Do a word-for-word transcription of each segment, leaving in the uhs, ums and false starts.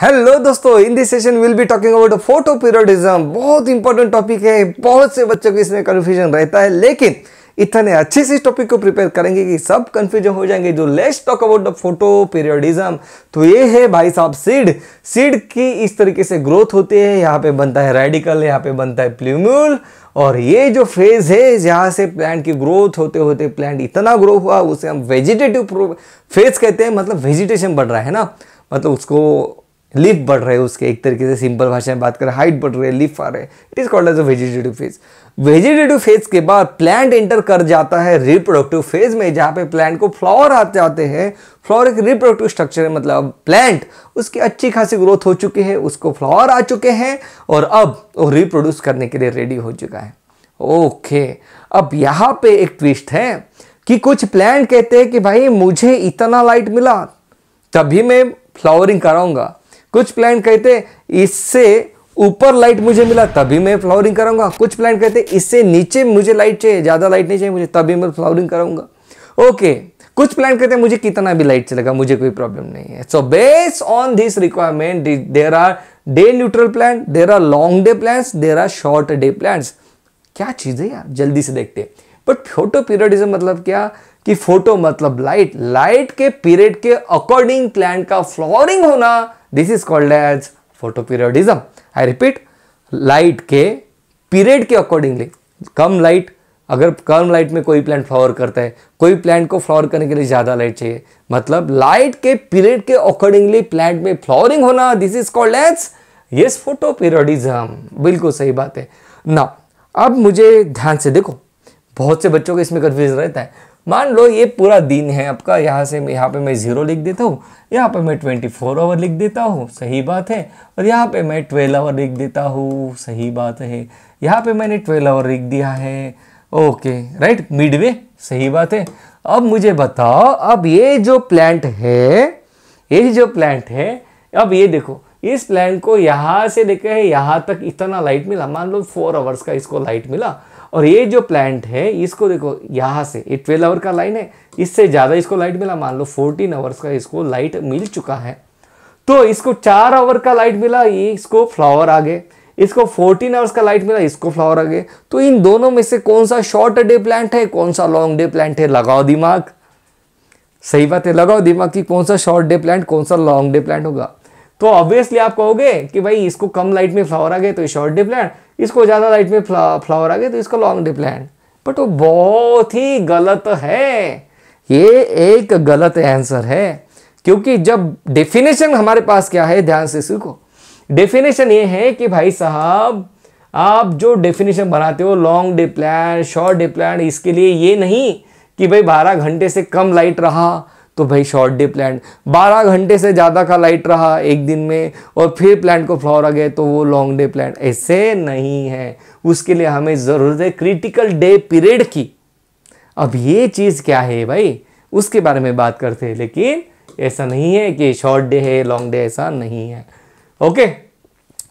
Hello दोस्तों, in this session will be talking about photoperiodism. बहुत important topic है, बहुत से बच्चों को इसमें कन्फ्यूजन रहता है, लेकिन इतने अच्छे से इस टॉपिक को प्रिपेयर करेंगे कि सब कन्फ्यूजन हो जाएंगे। जो let's talk about the photoperiodism, तो ये है भाई साहब सीड। सीड की इस तरीके से ग्रोथ होती है, यहाँ पे बनता है रेडिकल, यहाँ पे बनता है प्ल्यूम्यूल, और ये जो फेज है यहाँ से प्लांट की ग्रोथ होते होते प्लांट इतना ग्रो हुआ, उसे हम वेजिटेटिव फेज कहते हैं। मतलब वेजिटेशन बढ़ रहा है ना, मतलब उसको लीफ बढ़ रहे हैं, उसके एक तरीके से सिंपल भाषा में बात करें हाइट बढ़ रही है, लीफ आ रहे हैं, it is called as a vegetative phase. Vegetative phase के बाद प्लांट एंटर कर जाता है रिप्रोडक्टिव फेज में, जहाँ पे प्लांट को फ्लावर आते आते हैं। फ्लावर एक रिप्रोडक्टिव स्ट्रक्चर है, मतलब प्लांट उसकी अच्छी खासी ग्रोथ हो चुकी है, उसको फ्लावर आ चुके हैं और अब वो रिप्रोड्यूस करने के लिए रेडी हो चुका है। ओके, अब यहाँ पे एक ट्विस्ट है कि कुछ प्लांट कहते हैं कि भाई मुझे इतना लाइट मिला तभी मैं फ्लावरिंग कराऊंगा, कुछ प्लांट कहते इससे ऊपर लाइट मुझे मिला तभी मैं फ्लावरिंग कराऊंगा, कुछ प्लांट कहते इससे नीचे मुझे लाइट चाहिए, ज़्यादा लाइट नहीं चाहिए मुझे, तभी मैं फ्लावरिंग कराऊंगा। ओके, कुछ प्लांट कहते हैं मुझे कितना भी लाइट चलेगा, मुझे कोई प्रॉब्लम नहीं है। So based on this requirement there are day neutral plant, there are long day plants, there are short day plants. क्या चीज़ है यार, जल्दी से देखते हैं। बट फोटोपीरियडिज्म मतलब क्या, कि फोटो मतलब लाइट, लाइट के पीरियड के अकॉर्डिंग प्लांट का फ्लावरिंग होना, this is called as photoperiodism. I repeat, light के पीरियड के अकॉर्डिंगली, कम लाइट, अगर कम लाइट में कोई प्लांट फ्लावर करता है, कोई प्लांट को फ्लावर करने के लिए ज़्यादा लाइट चाहिए, मतलब लाइट के पीरियड के अकॉर्डिंगली प्लांट में फ्लावरिंग होना, this is called as yes photoperiodism. बिल्कुल सही बात है ना। अब मुझे ध्यान से देखो, बहुत से बच्चों को इसमें कन्फ्यूजन रहता है। मान लो ये पूरा दिन है आपका, यहाँ से यहाँ पे मैं ज़ीरो लिख देता हूँ, यहाँ पे मैं ट्वेंटी फोर आवर लिख देता हूँ, सही बात है, और यहाँ पे मैं ट्वेल्व आवर लिख देता हूँ, सही बात है, यहाँ पे मैंने ट्वेल्व आवर लिख दिया है। ओके राइट, मिडवे, सही बात है। अब मुझे बताओ, अब ये जो प्लांट है, ये जो प्लांट है, अब ये देखो, इस प्लांट को यहाँ से लेकर यहाँ तक इतना लाइट मिला, मान लो फोर आवर्स का इसको लाइट मिला, और ये जो प्लांट है इसको देखो यहाँ से, ये ट्वेल्व आवर का लाइन है, इससे ज़्यादा इसको लाइट मिला, मान लो फोर्टीन आवर्स का इसको लाइट मिल चुका है। तो इसको चार आवर का लाइट मिला, ये इसको फ्लावर आ गए, इसको फोर्टीन आवर्स का लाइट मिला, इसको फ्लावर आ गए। तो इन दोनों में से कौन सा शॉर्ट डे प्लांट है, कौन सा लॉन्ग डे प्लांट है? लगाओ दिमाग, सही बात है, लगाओ दिमाग कि कौन सा शॉर्ट डे प्लांट, कौन सा लॉन्ग डे प्लांट होगा। तो ऑब्वियसली आप कहोगे कि भाई इसको कम लाइट में फ्लावर आ गए तो शॉर्ट डे प्लांट, इसको ज़्यादा लाइट में फ्ला फ्लावर आ गए तो इसका लॉन्ग डे प्लांट। बट वो बहुत ही गलत है, ये एक गलत आंसर है, क्योंकि जब डेफिनेशन हमारे पास क्या है, ध्यान से सीखो। डेफिनेशन ये है कि भाई साहब आप जो डेफिनेशन बनाते हो long day plant, short day plant, इसके लिए ये नहीं कि भाई बारह घंटे से कम लाइट रहा तो भाई शॉर्ट डे प्लांट, बारह घंटे से ज़्यादा का लाइट रहा एक दिन में और फिर प्लांट को फ्लावर आ गए तो वो लॉन्ग डे प्लांट, ऐसे नहीं है। उसके लिए हमें ज़रूरत है क्रिटिकल डे पीरियड की। अब ये चीज़ क्या है भाई, उसके बारे में बात करते हैं, लेकिन ऐसा नहीं है कि शॉर्ट डे है लॉन्ग डे, ऐसा नहीं है। ओके,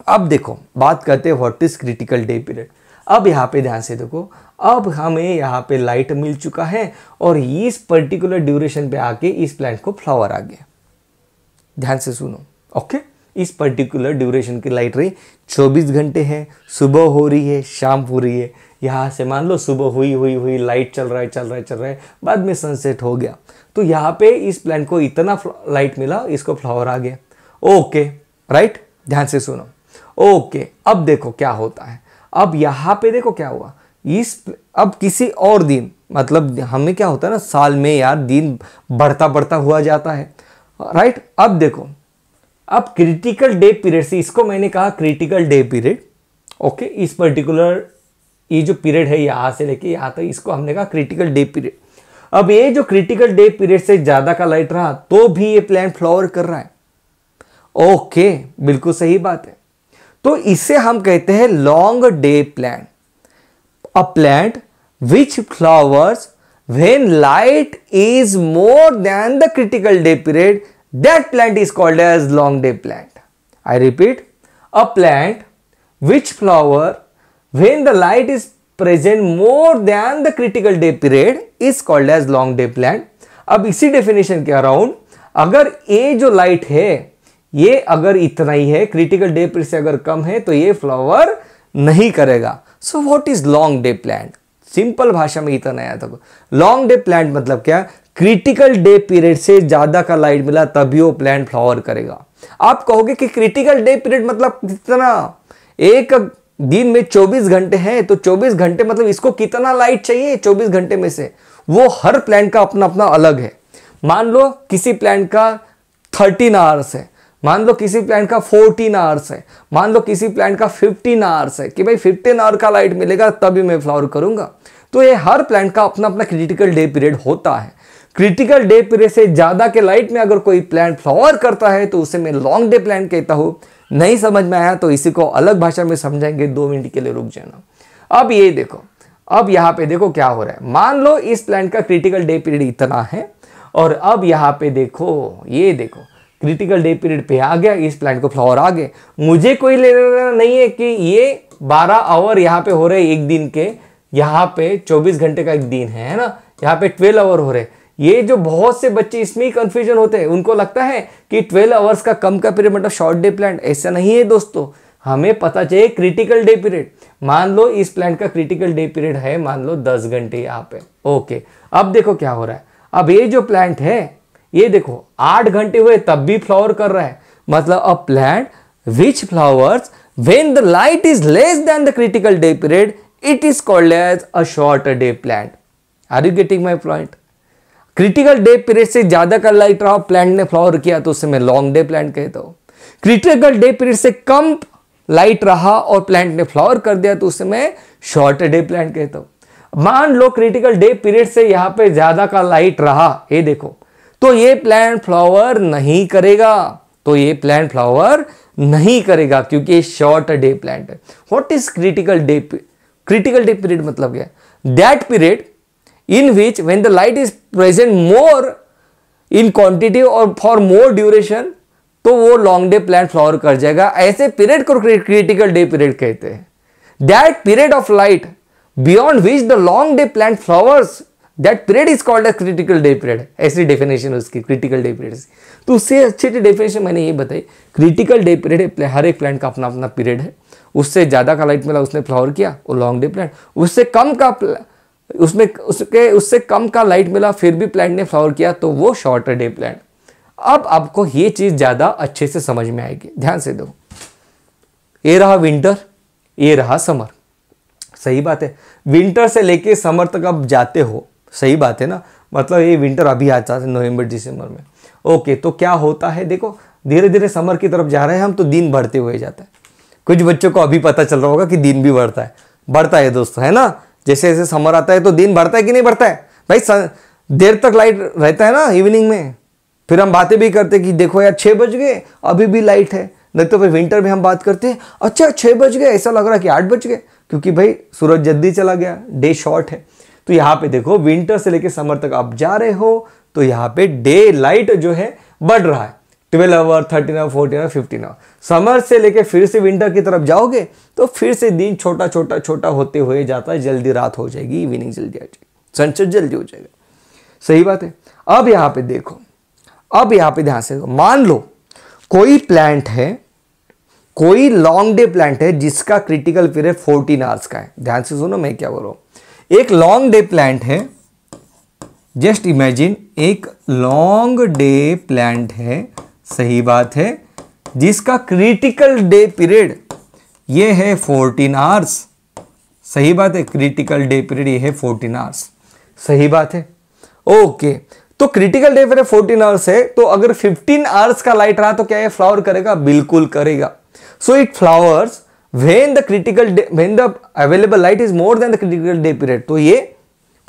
अब देखो बात करते हैं what is critical day period. अब यहाँ पे ध्यान से देखो, अब हमें यहाँ पे लाइट मिल चुका है और इस पर्टिकुलर ड्यूरेशन पे आके इस प्लांट को फ्लावर आ गया। ध्यान से सुनो, ओके, इस पर्टिकुलर ड्यूरेशन की लाइट रही चौबीस घंटे है, सुबह हो रही है, शाम हो रही है। यहाँ से मान लो सुबह हुई हुई हुई लाइट चल रहा है चल रहा है चल रहा है, बाद में सनसेट हो गया, तो यहाँ पे इस प्लांट को इतना लाइट मिला, इसको फ्लावर आ गया। ओके राइट, ध्यान से सुनो। ओके, अब देखो क्या होता है। अब यहाँ पे देखो क्या हुआ, इस अब किसी और दिन, मतलब हमें क्या होता है ना, साल में यार दिन बढ़ता बढ़ता हुआ जाता है, राइट। अब देखो, अब क्रिटिकल डे पीरियड से, इसको मैंने कहा क्रिटिकल डे पीरियड, ओके, इस पर्टिकुलर ये जो पीरियड है यहाँ से लेके यहाँ तक, इसको हमने कहा क्रिटिकल डे पीरियड। अब ये जो क्रिटिकल डे पीरियड से ज़्यादा का लाइट रहा तो भी ये प्लांट फ्लावर कर रहा है। ओके, बिल्कुल सही बात है। तो इसे हम कहते हैं long day plant, a plant which flowers when light is more then the critical day period, that plant is called as long day plant. I repeat, a plant which flower when the light is present more then the critical day period is called as long day plant. अब इसी definition के around अगर ये जो light है ये अगर इतना ही है, क्रिटिकल डेप्थ से अगर कम है तो ये फ्लावर नहीं करेगा। So what is long day plant? Simple भाषा में इतना आया था। लॉन्ग डे प्लांट मतलब क्या? क्रिटिकल डे पीरियड से ज्यादा का लाइट मिला तभी वो प्लांट फ्लावर करेगा। आप कहोगे कि क्रिटिकल डे पीरियड मतलब कितना? एक दिन में चौबीस घंटे हैं तो चौबीस घंटे मतलब इसको कितना लाइट चाहिए चौबीस घंटे में से? वो हर प्लांट का अपना अपना अलग है। मान लो किसी प्लांट का थर्टीन आवर्स है, मान लो किसी प्लांट का फोर्टीन आवर्स है, मान लो किसी प्लांट का फिफ्टीन आवर्स है कि भाई फिफ्टीन आवर का लाइट मिलेगा तभी मैं फ्लावर करूंगा। तो ये हर प्लांट का अपना अपना क्रिटिकल डे पीरियड होता है। क्रिटिकल डे पीरियड से ज़्यादा के लाइट में अगर कोई प्लांट फ्लावर करता है तो उसे मैं लॉन्ग डे प्लांट कहता हूँ। नहीं समझ में आया तो इसी को अलग भाषा में समझाएंगे, दो मिनट के लिए रुक जाना। अब ये देखो, अब यहाँ पे देखो क्या हो रहा है। मान लो इस प्लांट का क्रिटिकल डे पीरियड इतना है और अब यहाँ पे देखो, ये देखो क्रिटिकल डे पीरियड पे आ गया, इस प्लांट को फ्लावर आ गए। मुझे कोई लेना नहीं है कि ये बारह आवर यहाँ पे हो रहे एक दिन के, यहाँ पे चौबीस घंटे का एक दिन है, है ना, यहाँ पे ट्वेल्व आवर हो रहे। ये जो बहुत से बच्चे इसमें ही कंफ्यूजन होते हैं, उनको लगता है कि ट्वेल्व आवर्स का कम का पीरियड मतलब शॉर्ट डे प्लांट। ऐसा नहीं है दोस्तों, हमें पता चाहिए क्रिटिकल डे पीरियड। मान लो इस प्लांट का क्रिटिकल डे पीरियड है मान लो दस घंटे यहाँ पे, ओके। अब देखो क्या हो रहा है, अब ये जो प्लांट है ये देखो आठ घंटे हुए तब भी फ्लावर कर रहा है। मतलब a plant which flowers when the light is less than the critical day period it is called as a short day plant. Are you getting my point? Critical day period से ज्यादा का light रहा plant ने flower किया तो उसे मैं long day plant कहता हूँ। क्रिटिकल डे पीरियड से कम लाइट रहा और प्लांट ने फ्लावर कर दिया तो उसे मैं शॉर्ट डे प्लांट कहता हूँ। मान लो क्रिटिकल डे पीरियड से यहाँ पे ज्यादा का लाइट रहा, ये देखो, तो ये प्लांट फ्लावर नहीं करेगा, तो ये प्लांट फ्लावर नहीं करेगा क्योंकि ये शॉर्ट डे प्लांट है। What is critical day? Critical day period मतलब क्या? That period in which when the light is present more in quantity और फॉर मोर ड्यूरेशन, तो वो लॉन्ग डे प्लांट फ्लावर कर जाएगा। ऐसे पीरियड को क्रिटिकल डे पीरियड कहते हैं। That period of light beyond which the long day plant flowers, that period is called a critical day period. ऐसी डेफिनेशन उसकी क्रिटिकल डे पीरियड। तो उससे अच्छी डेफिनेशन मैंने ये बताई। क्रिटिकल डे पीरियड हर एक प्लांट का अपना अपना पीरियड है। उससे ज़्यादा का लाइट मिला उसने फ्लावर किया वो लॉन्ग डे प्लांट, उससे कम का उसमें उसके उससे कम का लाइट मिला फिर भी प्लांट ने फ्लावर किया तो वो शॉर्ट डे प्लांट। अब आपको ये चीज़ ज़्यादा अच्छे से समझ में आएगी, ध्यान से दो। ये रहा विंटर, ये रहा समर, सही बात है। विंटर से लेके समर तक आप जाते हो, सही बात है ना। मतलब ये विंटर अभी आ जाता है नवंबर दिसंबर में, ओके। तो क्या होता है देखो, धीरे धीरे समर की तरफ जा रहे हैं हम, तो दिन बढ़ते हुए जाता है। कुछ बच्चों को अभी पता चल रहा होगा कि दिन भी बढ़ता है, बढ़ता है दोस्तों, है ना। जैसे जैसे समर आता है तो दिन बढ़ता है कि नहीं बढ़ता है भाई? देर तक लाइट रहता है ना इवनिंग में, फिर हम बातें भी करते कि देखो यार छः बज गए अभी भी लाइट है। नहीं तो फिर विंटर में हम बात करते हैं, अच्छा छः बज गए, ऐसा लग रहा है कि आठ बज गए क्योंकि भाई सूरज जल्दी चला गया, डे शॉर्ट है। तो यहाँ पे देखो विंटर से लेकर समर तक आप जा रहे हो तो यहाँ पे डे लाइट जो है बढ़ रहा है, twelve hour, thirteen hour, fourteen hour, fifteen hour. Summer से लेके फिर से विंटर की तरफ जाओगे तो फिर से दिन छोटा छोटा छोटा होते हुए जाता है, जल्दी रात हो जाएगी, इवनिंग जल्दी आ जाएगी, सनसेट जल्दी हो जाएगा, सही बात है। अब यहाँ पे देखो, अब यहाँ पे ध्यान से, मान लो कोई प्लांट है, कोई लॉन्ग डे प्लांट है जिसका क्रिटिकल पीरियड फोर्टीन आवर्स का है। ध्यान से सुनो मैं क्या बोल रहा हूँ। एक लॉन्ग डे प्लांट है, जस्ट इमेजिन एक लॉन्ग डे प्लांट है, सही बात है, जिसका क्रिटिकल डे पीरियड ये है फोर्टीन आवर्स, सही बात है। क्रिटिकल डे पीरियड ये है फोर्टीन आवर्स, सही बात है, ओके। तो critical day period fourteen hours है तो अगर फिफ्टीन आवर्स का लाइट रहा तो क्या ये फ्लावर करेगा? बिल्कुल करेगा। So it flowers when the critical day, when the available light is more than the critical day period, तो ये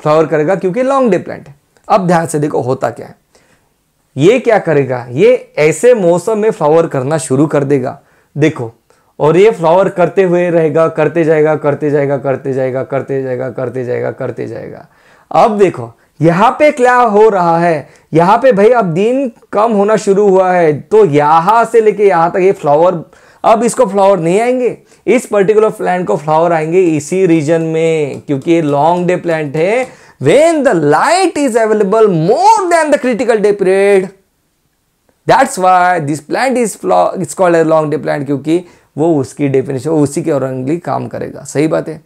फ्लावर करेगा क्योंकि लॉन्ग डे प्लांट है। अब ध्यान से देखो होता क्या है, ये क्या करेगा, ये ऐसे मौसम में फ्लावर करना शुरू कर देगा, देखो। और ये फ्लावर करते हुए रहेगा, करते जाएगा करते जाएगा करते जाएगा करते जाएगा करते जाएगा करते जाएगा। अब देखो यहाँ पे क्या हो रहा है, यहाँ पे भाई अब दिन कम होना शुरू हुआ है तो यहाँ से लेके यहाँ तक ये फ्लावर, अब इसको फ्लावर नहीं आएंगे, इस पर्टिकुलर प्लांट को फ्लावर आएंगे इसी रीजन में क्योंकि ये लॉन्ग डे प्लांट है। When the light is available more then the critical day period, that's why this plant is flow it's called a long day plant, क्योंकि वो उसकी डेफिनेशन उसी के अकॉर्डिंगली काम करेगा। सही बात है,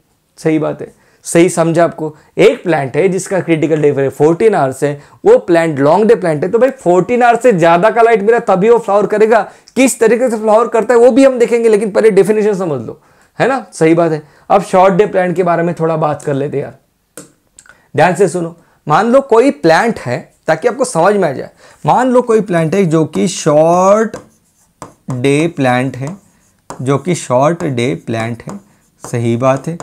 सही बात है, सही समझा आपको। एक प्लांट है जिसका क्रिटिकल डे फोर्टीन आवर्स है, वो प्लांट लॉन्ग डे प्लांट है, तो भाई फोर्टीन आवर्स से ज़्यादा का लाइट मिला तभी वो फ्लावर करेगा। किस तरीके से फ्लावर करता है वो भी हम देखेंगे, लेकिन पहले डेफिनेशन समझ लो, है ना। सही बात है। अब शॉर्ट डे प्लांट के बारे में थोड़ा बात कर लेते यार, ध्यान से सुनो। मान लो कोई प्लांट है, ताकि आपको समझ में आ जाए, मान लो कोई प्लांट है जो कि शॉर्ट डे प्लांट है, जो कि शॉर्ट डे प्लांट है। सही बात है।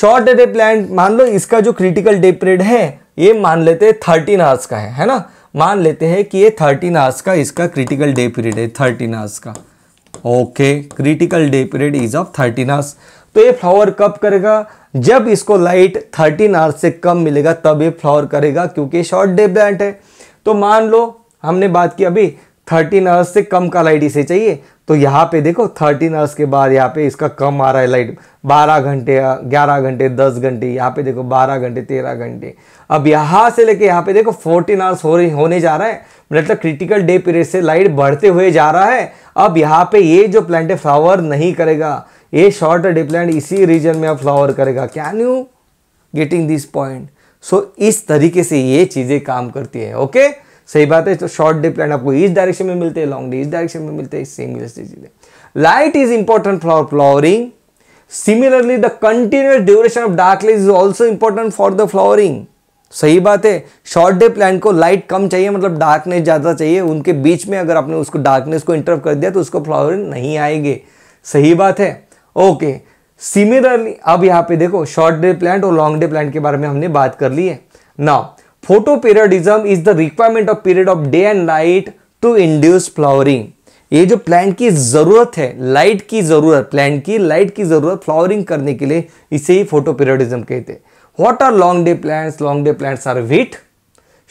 शॉर्ट डे प्लांट मान लो इसका जो क्रिटिकल डे पीरियड है ये मान लेते हैं थर्टीन आवर्स का है, है ना। मान लेते हैं कि ये थर्टीन आवर्स का इसका क्रिटिकल डे पीरियड है, थर्टीन आवर्स का। Okay, critical day period is of thirteen hours. तो ये फ्लावर कब करेगा? जब इसको लाइट थर्टीन आवर्स से कम मिलेगा तब ये फ्लावर करेगा, क्योंकि शॉर्ट डे प्लांट है। तो मान लो हमने बात की अभी थर्टीन आवर्स से कम का लाइट इसे चाहिए, तो यहाँ पे देखो थर्टीन आवर्स के बाद यहाँ पे इसका कम आ रहा है लाइट, बारह घंटे, ग्यारह घंटे, दस घंटे, यहाँ पे देखो बारह घंटे, तेरह घंटे। अब यहाँ से लेके यहाँ पे देखो फोर्टीन आवर्स हो रही होने जा रहा है, मतलब क्रिटिकल डे पीरियड से लाइट बढ़ते हुए जा रहा है। अब यहाँ पे ये जो प्लांट है फ्लावर नहीं करेगा, ये शॉर्ट डे प्लांट इसी रीजन में अब फ्लावर करेगा। Can you getting this point? So इस तरीके से ये चीज़ें काम करती है। ओके, सही बात है। तो शॉर्ट डे प्लांट आपको इस डायरेक्शन में मिलते हैं, लॉन्ग डे इस डायरेक्शन में मिलते हैं, सेम चीजें। Light is important for flowering, similarly the continuous duration of dark light is also important for the flowering. सही बात है। शॉर्ट डे प्लांट को लाइट कम चाहिए, मतलब डार्कनेस ज़्यादा चाहिए, उनके बीच में अगर आपने उसको डार्कनेस को इंटरप्ट कर दिया तो उसको फ्लावरिंग नहीं आएंगे। सही बात है। ओके, सिमिलरली अब यहाँ पे देखो शॉर्ट डे प्लांट और लॉन्ग डे प्लांट के बारे में हमने बात कर ली है। Now photoperiodism is the requirement of period of day and light to induce flowering. ये जो प्लांट की जरूरत है, लाइट की जरूरत, प्लांट की लाइट की जरूरत फ्लावरिंग करने के लिए, इसे ही फोटोपीरियडिज्म कहते हैं। What are long day plants? Long day plants are wheat.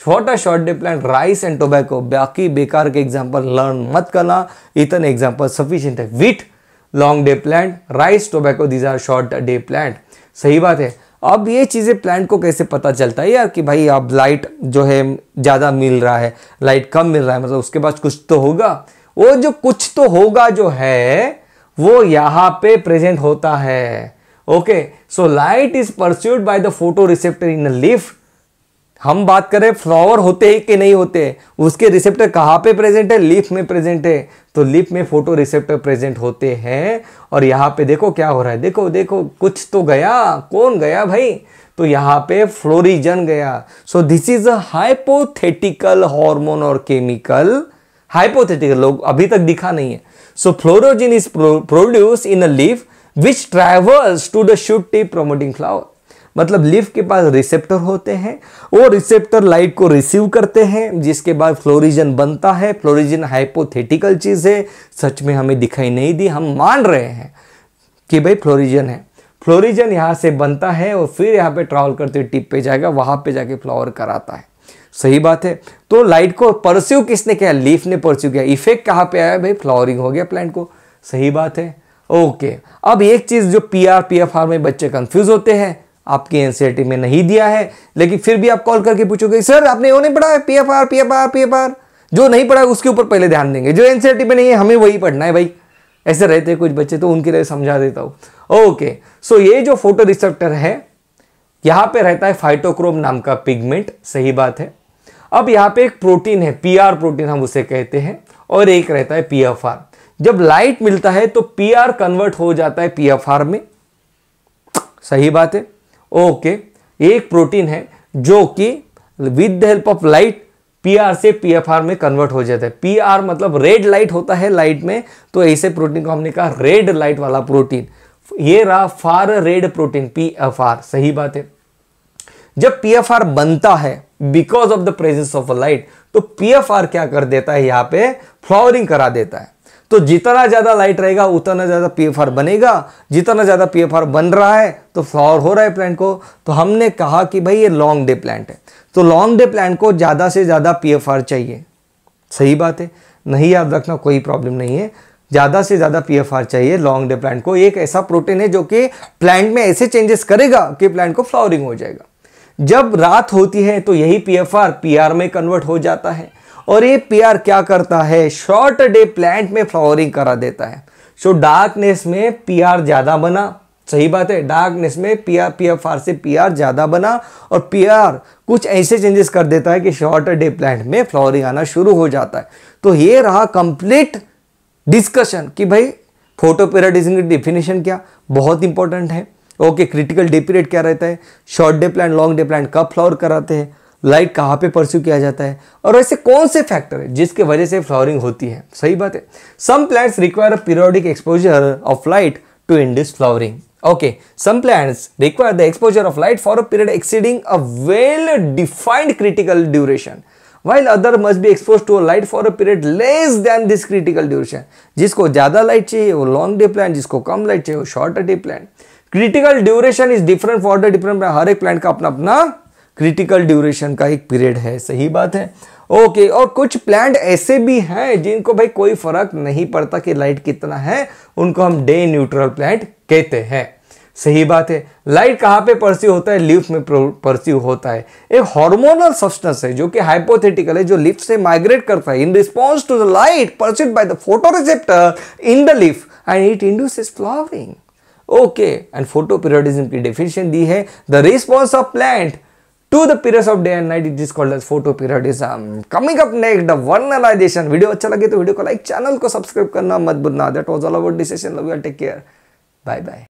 What are short day plant? Rice and tobacco. बाकी बेकार के एग्जाम्पल लर्न मत करना, इतने एग्जाम्पल सफिशियंट है। Wheat, long day plant, rice, tobacco, these are short day plant. सही बात है। अब ये चीज़ें प्लांट को कैसे पता चलता है यार कि भाई अब लाइट जो है ज़्यादा मिल रहा है, लाइट कम मिल रहा है, मतलब उसके पास कुछ तो होगा। वो जो कुछ तो होगा जो है वो यहाँ पे प्रेजेंट होता है। Okay, so light is pursued by the photo receptor in leaf. हम बात करें फ्लावर होते हैं कि नहीं होते, उसके रिसेप्टर कहाँ पे प्रेजेंट है? लीफ में प्रेजेंट है। तो लीफ में फोटो रिसेप्टर प्रेजेंट होते हैं। और यहाँ पे देखो क्या हो रहा है, देखो देखो कुछ तो गया, कौन गया भाई? तो यहाँ पे फ्लोरीजन गया। So this is a hypothetical hormone और केमिकल, हाइपोथेटिकल, लोग अभी तक दिखा नहीं है। So florigen is produce in a leaf which travels to the shoot tip promoting flower. मतलब लीफ के पास रिसेप्टर होते हैं, वो रिसेप्टर लाइट को रिसीव करते हैं, जिसके बाद फ्लोरीजन बनता है। फ्लोरीजन हाइपोथेटिकल चीज़ है, सच में हमें दिखाई नहीं दी, हम मान रहे हैं कि भाई फ्लोरीजन है। फ्लोरीजन यहाँ से बनता है और फिर यहाँ पे ट्रैवल करते हुए टिप पे जाएगा, वहाँ पे जाके फ्लावर कराता है। सही बात है। तो लाइट को परस्यू किसने किया? लीफ ने परस्यू किया। इफेक्ट कहाँ पे आया भाई? फ्लावरिंग हो गया प्लांट को। सही बात है। ओके, अब एक चीज़ जो P R P F R में बच्चे कन्फ्यूज होते हैं, आपकी एनसीईआरटी में नहीं दिया है, लेकिन फिर भी आप कॉल करके पूछोगे सर आपने वो नहीं पढ़ा है, पीएफआर पीएफआर पीएफआर। जो नहीं पढ़ा है उसके ऊपर पहले ध्यान देंगे, जो एनसीईआरटी में नहीं है हमें वही पढ़ना है भाई। ऐसे रहते हैं कुछ बच्चे, तो उनके लिए समझा देता हूँ। ओके, सो ये जो फोटो रिसेप्टर है यहाँ पे रहता है फाइटोक्रोम नाम का पिगमेंट। सही बात है। अब यहाँ पे एक प्रोटीन है, पी आर प्रोटीन हम उसे कहते हैं, और एक रहता है पी एफ आर। जब लाइट मिलता है तो पी आर कन्वर्ट हो जाता है पी एफ आर में। सही बात है। ओके, एक प्रोटीन है जो कि with the help of light PR से पीएफआर में कन्वर्ट हो जाता है। पीआर मतलब रेड लाइट होता है लाइट में, तो ऐसे प्रोटीन को हमने कहा रेड लाइट वाला प्रोटीन। ये रहा फार रेड प्रोटीन, पीएफआर। सही बात है। जब पीएफआर बनता है because of the presence of light, तो पीएफआर क्या कर देता है यहाँ पे? फ्लावरिंग करा देता है। तो जितना ज़्यादा लाइट रहेगा उतना ज़्यादा पीएफआर बनेगा, जितना ज़्यादा पीएफआर बन रहा है तो फ्लावर हो रहा है प्लांट को। तो हमने कहा कि भाई ये लॉन्ग डे प्लांट है, तो लॉन्ग डे प्लांट को ज़्यादा से ज़्यादा पीएफआर चाहिए। सही बात है, नहीं याद रखना कोई प्रॉब्लम नहीं है, ज़्यादा से ज़्यादा पीएफआर चाहिए लॉन्ग डे प्लांट को। एक ऐसा प्रोटीन है जो कि प्लांट में ऐसे चेंजेस करेगा कि प्लांट को फ्लावरिंग हो जाएगा। जब रात होती है तो यही पीएफआर पीआर में कन्वर्ट हो जाता है और ये पेयर क्या करता है, शॉर्ट डे प्लांट में फ्लावरिंग करा देता है। सो डार्कनेस में पीआर ज़्यादा बना, सही बात है, डार्कनेस में पीआर पीएफआर से पीआर ज़्यादा बना और पीआर कुछ ऐसे चेंजेस कर देता है कि शॉर्ट डे प्लांट में फ्लावरिंग आना शुरू हो जाता है। तो ये रहा कंप्लीट डिस्कशन कि भाई फोटोपीरियडिज्म की डेफिनेशन क्या बहुत इंपॉर्टेंट है। ओके, क्रिटिकल डे पीरियड क्या रहता है, short day plant long day plant कब फ्लावर कराते हैं, लाइट कहाँ पे परस्यू किया जाता है और ऐसे कौन से फैक्टर है जिसके वजह से फ्लावरिंग होती है। सही बात है, some plants require a periodic exposure of light to induce flowering. Okay, some plants require the exposure of light for a period exceeding a well defined critical duration while other must be exposed to a light for a period less than this critical duration। जिसको ज़्यादा light चाहिए वो long day plant, जिसको कम light चाहिए वो short day plant. Critical duration is different for the different plant, हर एक plant का अपना अपना क्रिटिकल ड्यूरेशन का एक पीरियड है। सही बात है, ओके। और कुछ प्लांट ऐसे भी हैं जिनको भाई कोई फर्क नहीं पड़ता कि लाइट कितना है, उनको हम डे न्यूट्रल प्लांट कहते हैं। सही बात है, लाइट कहाँ पे परस्यू होता है, लीफ में परस्यू होता है। एक हार्मोनल सब्सटेंस है जो कि हाइपोथेटिकल है, जो लीफ से माइग्रेट करता है in response to the light pursued by the photoreceptor in the leaf and it induces flowering. Okay, and photoperiodism की डेफिनेशन दी है, the response of plant to the periods of day and night it is called as photoperiodism। Coming up next, the vernalization। Video अच्छा लगे तो video को like, channel को subscribe करना मत भूलना। That was all about this session, love you all, take care, bye bye।